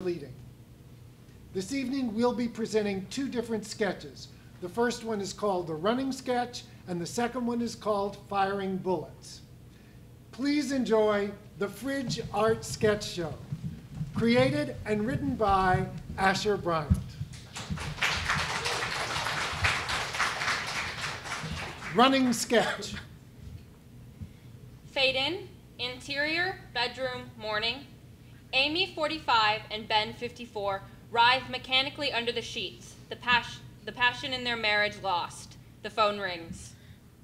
Leading. This evening we'll be presenting two different sketches. The first one is called The Running Sketch and the second one is called Firing Bullets. Please enjoy the Fridge Art Sketch Show, created and written by Asher Bryant. Running Sketch. Fade in, interior, bedroom, morning. Amy, 45, and Ben, 54, writhe mechanically under the sheets, the passion in their marriage lost. The phone rings.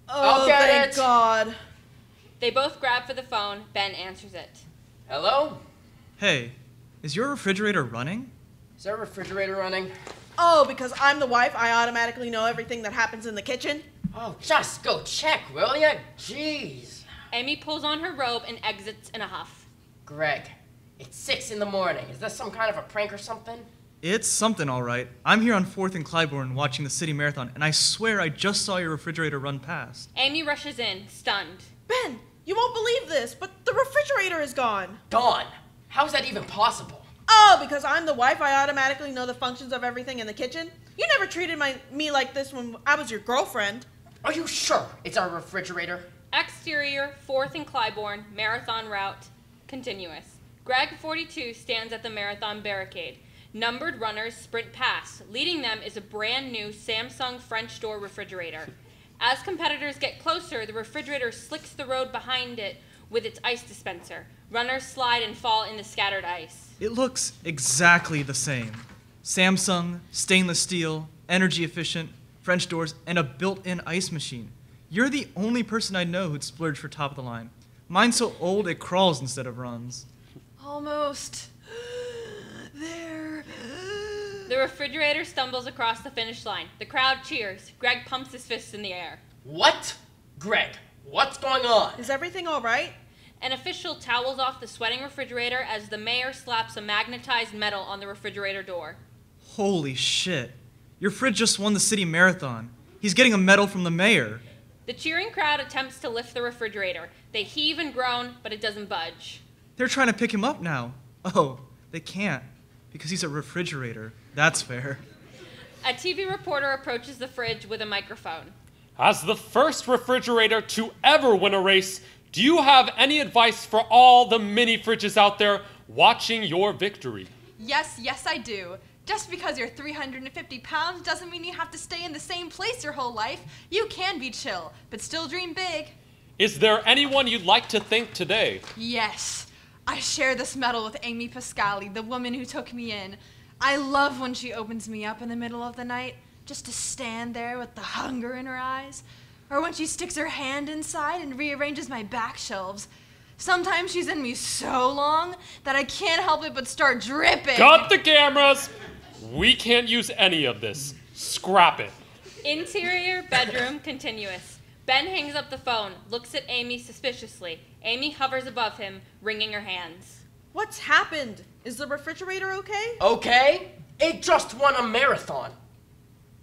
Oh, thank God. They both grab for the phone. Ben answers it. Hello? Hey, is your refrigerator running? Is our refrigerator running? Oh, because I'm the wife, I automatically know everything that happens in the kitchen? Oh, just go check, will ya? Jeez. Amy pulls on her robe and exits in a huff. Greg. It's 6 in the morning. Is this some kind of a prank or something? It's something, all right. I'm here on 4th and Clybourne watching the city marathon, and I swear I just saw your refrigerator run past. Amy rushes in, stunned. Ben, you won't believe this, but the refrigerator is gone. Gone? How is that even possible? Oh, because I'm the wife, I automatically know the functions of everything in the kitchen. You never treated me like this when I was your girlfriend. Are you sure it's our refrigerator? Exterior, 4th and Clybourne, marathon route, continuous. Greg, 42, stands at the marathon barricade. Numbered runners sprint past. Leading them is a brand new Samsung French door refrigerator. As competitors get closer, the refrigerator slicks the road behind it with its ice dispenser. Runners slide and fall in the scattered ice. It looks exactly the same. Samsung, stainless steel, energy efficient, French doors, and a built-in ice machine. You're the only person I know who'd splurge for top of the line. Mine's so old it crawls instead of runs. Almost there. The refrigerator stumbles across the finish line. The crowd cheers. Greg pumps his fists in the air. What? Greg, what's going on? Is everything all right? An official towels off the sweating refrigerator as the mayor slaps a magnetized metal on the refrigerator door. Holy shit. Your fridge just won the city marathon. He's getting a medal from the mayor. The cheering crowd attempts to lift the refrigerator. They heave and groan, but it doesn't budge. They're trying to pick him up now. Oh, they can't, because he's a refrigerator. That's fair. A TV reporter approaches the fridge with a microphone. As the first refrigerator to ever win a race, do you have any advice for all the mini fridges out there watching your victory? Yes, I do. Just because you're 350 pounds doesn't mean you have to stay in the same place your whole life. You can be chill, but still dream big. Is there anyone you'd like to thank today? Yes. I share this medal with Amy Pascali, the woman who took me in. I love when she opens me up in the middle of the night, just to stand there with the hunger in her eyes. Or when she sticks her hand inside and rearranges my back shelves. Sometimes she's in me so long that I can't help it but start dripping. Cut the cameras! We can't use any of this. Scrap it. Interior bedroom continuous. Ben hangs up the phone, looks at Amy suspiciously. Amy hovers above him, wringing her hands. What's happened? Is the refrigerator okay? Okay? It just won a marathon.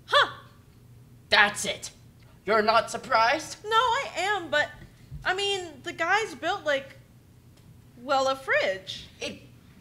Huh. That's it. You're not surprised? No, I am, but, I mean, the guys built, like, well, a fridge.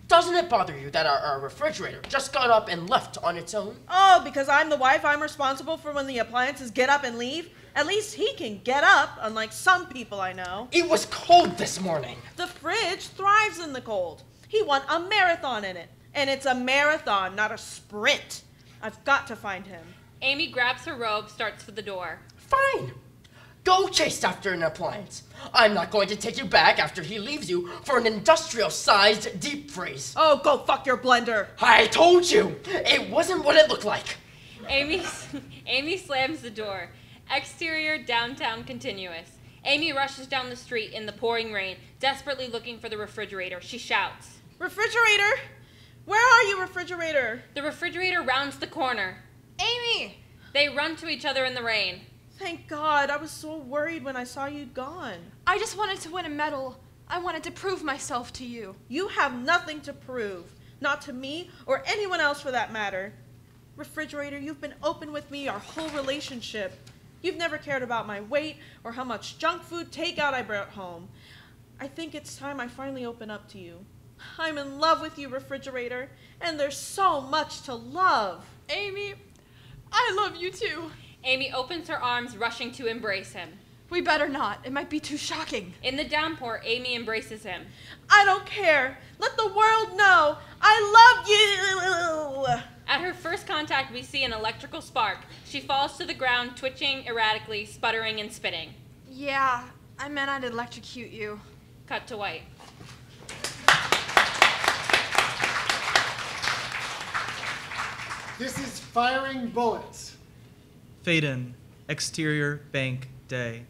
Doesn't it bother you that our refrigerator just got up and left on its own? Oh, because I'm the wife, I'm responsible for when the appliances get up and leave. At least he can get up, unlike some people I know. It was cold this morning. The fridge thrives in the cold. He won a marathon in it. And it's a marathon, not a sprint. I've got to find him. Amy grabs her robe, starts for the door. Fine. Go chase after an appliance. I'm not going to take you back after he leaves you for an industrial-sized deep freeze. Oh, go fuck your blender. I told you. It wasn't what it looked like. Amy slams the door. Exterior, downtown, continuous. Amy rushes down the street in the pouring rain, desperately looking for the refrigerator. She shouts. Refrigerator? Where are you, refrigerator? The refrigerator rounds the corner. Amy! They run to each other in the rain. Thank God, I was so worried when I saw you'd gone. I just wanted to win a medal. I wanted to prove myself to you. You have nothing to prove. Not to me, or anyone else for that matter. Refrigerator, you've been open with me our whole relationship. You've never cared about my weight, or how much junk food takeout I brought home. I think it's time I finally open up to you. I'm in love with you, refrigerator, and there's so much to love. Amy, I love you too. Amy opens her arms, rushing to embrace him. We better not. It might be too shocking. In the downpour, Amy embraces him. I don't care. Let the world know. I love you. At her first contact, we see an electrical spark. She falls to the ground, twitching erratically, sputtering and spitting. Yeah, I meant I'd electrocute you. Cut to white. This is firing bullets. Fade in. Exterior, bank, day.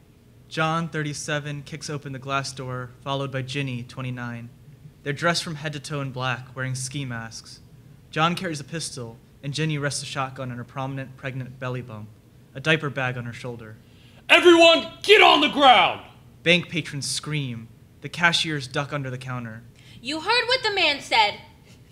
John, 37, kicks open the glass door, followed by Ginny, 29. They're dressed from head to toe in black, wearing ski masks. John carries a pistol, and Ginny rests a shotgun on her prominent, pregnant belly bump, a diaper bag on her shoulder. Everyone, get on the ground! Bank patrons scream. The cashiers duck under the counter. You heard what the man said.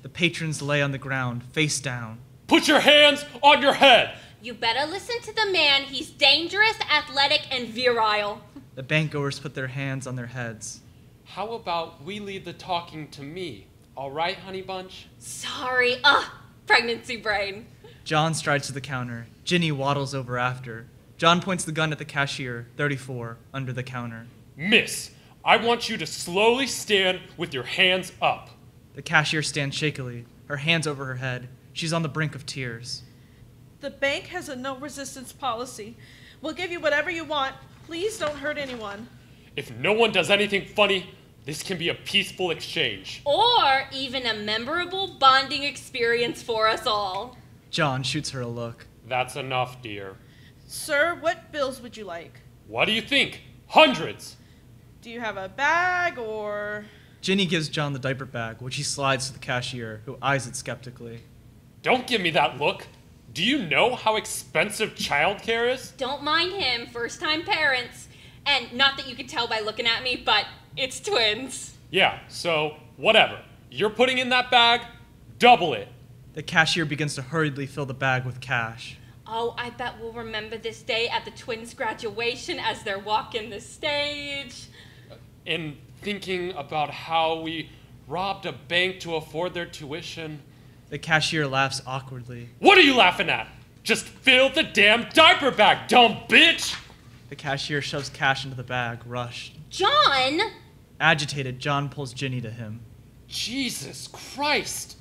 The patrons lay on the ground, face down. Put your hands on your head! You better listen to the man. He's dangerous, athletic, and virile. The bank goers put their hands on their heads. How about we leave the talking to me? All right, honey bunch? Sorry. Pregnancy brain. John strides to the counter. Ginny waddles over after. John points the gun at the cashier, 34, under the counter. Miss, I want you to slowly stand with your hands up. The cashier stands shakily, her hands over her head. She's on the brink of tears. The bank has a no-resistance policy. We'll give you whatever you want. Please don't hurt anyone. If no one does anything funny, this can be a peaceful exchange. Or even a memorable bonding experience for us all. John shoots her a look. That's enough, dear. Sir, what bills would you like? What do you think? Hundreds! Do you have a bag or... Ginny gives John the diaper bag, which he slides to the cashier, who eyes it skeptically. Don't give me that look. Do you know how expensive childcare is? Don't mind him, first-time parents. And not that you could tell by looking at me, but it's twins. Yeah, so whatever. You're putting in that bag, double it. The cashier begins to hurriedly fill the bag with cash. Oh, I bet we'll remember this day at the twins' graduation as they're walking the stage. And thinking about how we robbed a bank to afford their tuition. The cashier laughs awkwardly. What are you laughing at? Just fill the damn diaper bag, dumb bitch! The cashier shoves cash into the bag, rushed. John! Agitated, John pulls Ginny to him. Jesus Christ!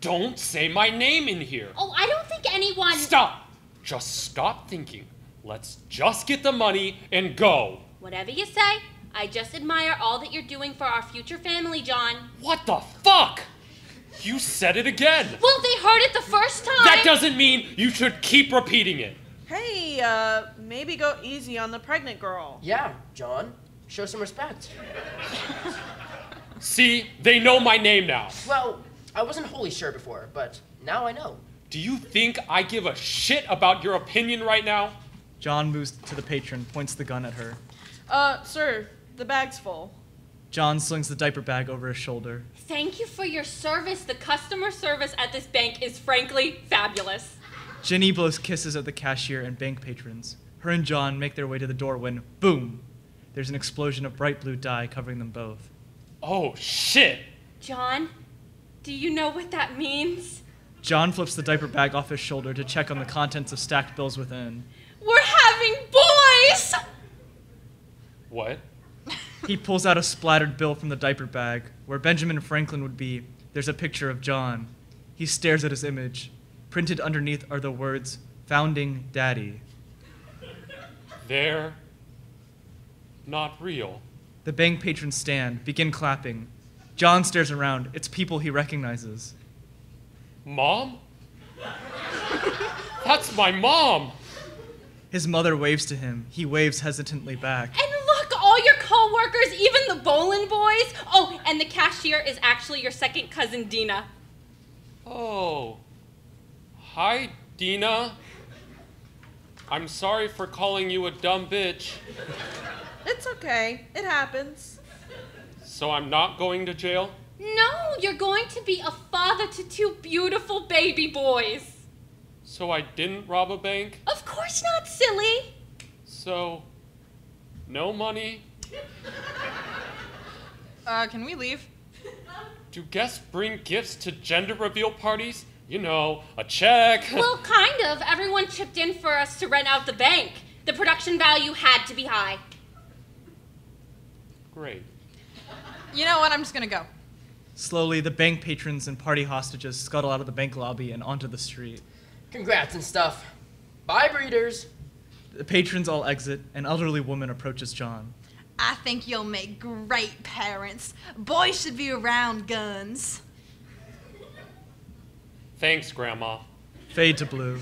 Don't say my name in here! Oh, I don't think anyone— Stop! Just stop thinking. Let's just get the money and go. Whatever you say, I just admire all that you're doing for our future family, John. What the fuck? You said it again! Well, they heard it the first time! That doesn't mean you should keep repeating it! Hey, maybe go easy on the pregnant girl. Yeah, John. Show some respect. See? They know my name now. Well, I wasn't wholly sure before, but now I know. Do you think I give a shit about your opinion right now? John moves to the patron, points the gun at her. Sir, the bag's full. John slings the diaper bag over his shoulder. Thank you for your service. The customer service at this bank is frankly fabulous. Ginny blows kisses at the cashier and bank patrons. Her and John make their way to the door when, boom, there's an explosion of bright blue dye covering them both. Oh, shit! John, do you know what that means? John flips the diaper bag off his shoulder to check on the contents of stacked bills within. We're having boys! What? He pulls out a splattered bill from the diaper bag, where Benjamin Franklin would be. There's a picture of John. He stares at his image. Printed underneath are the words, Founding Daddy. They're not real. The bank patrons stand, begin clapping. John stares around. It's people he recognizes. Mom? That's my mom! His mother waves to him. He waves hesitantly back. Co-workers, even the Bolin boys. Oh, and the cashier is actually your second cousin, Dina. Oh. Hi, Dina. I'm sorry for calling you a dumb bitch. It's okay. It happens. So I'm not going to jail? No, you're going to be a father to two beautiful baby boys. So I didn't rob a bank? Of course not, silly. So, no money? Can we leave? Do guests bring gifts to gender reveal parties? You know, a check. Well, kind of. Everyone chipped in for us to rent out the bank. The production value had to be high. Great. You know what? I'm just gonna go. Slowly, the bank patrons and party hostages scuttle out of the bank lobby and onto the street. Congrats and stuff. Bye, breeders. The patrons all exit. An elderly woman approaches John. I think you'll make great parents. Boys should be around guns. Thanks, Grandma. Fade to blue.